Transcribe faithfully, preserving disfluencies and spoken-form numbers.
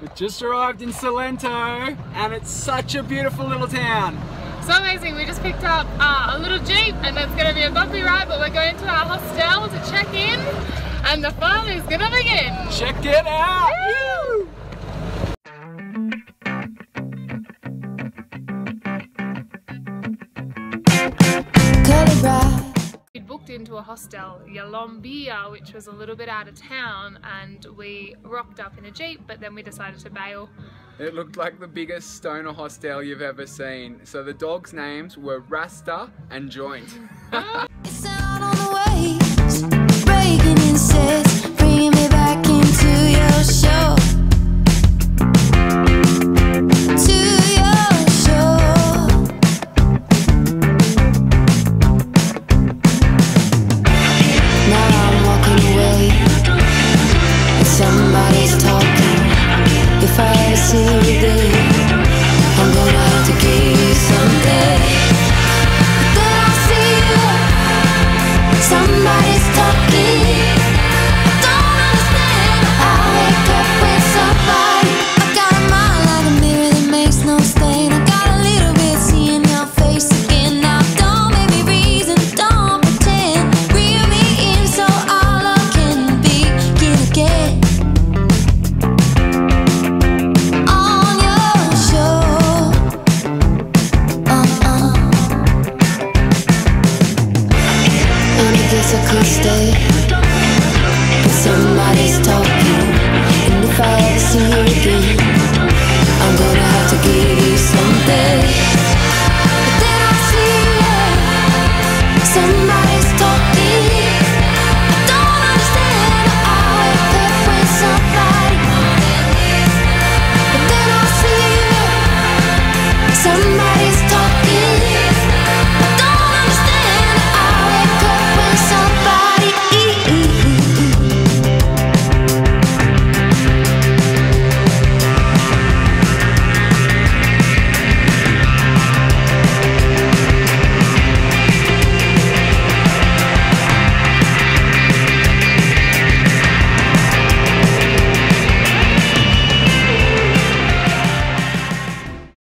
We just arrived in Salento and it's such a beautiful little town. So amazing, we just picked up uh, a little jeep and it's going to be a bumpy ride, but we're going to our hostel to check in and the fun is going to begin. Check it out! Woo! Into a hostel, Yalombia, which was a little bit out of town, and we rocked up in a jeep, but then we decided to bail. It looked like the biggest stoner hostel you've ever seen. So the dogs' names were Rasta and Joint. It's out on the waves, breaking incense, bringing me back into your show. Somebody's talking, and if I ever see you again.